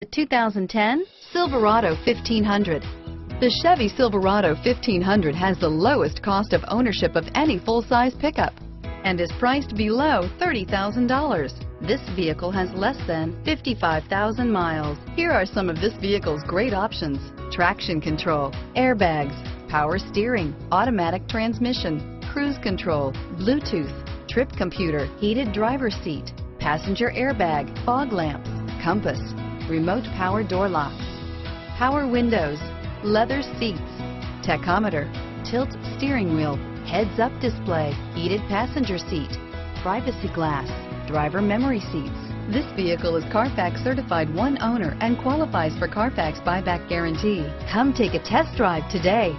The 2010 Silverado 1500. The Chevy Silverado 1500 has the lowest cost of ownership of any full-size pickup and is priced below $30,000. This vehicle has less than 55,000 miles. Here are some of this vehicle's great options: traction control, airbags, power steering, automatic transmission, cruise control, Bluetooth, trip computer, heated driver's seat, passenger airbag, fog lamps, compass, remote power door locks, power windows, leather seats, tachometer, tilt steering wheel, heads-up display, heated passenger seat, privacy glass, driver memory seats. This vehicle is Carfax certified one owner and qualifies for Carfax buyback guarantee. Come take a test drive today.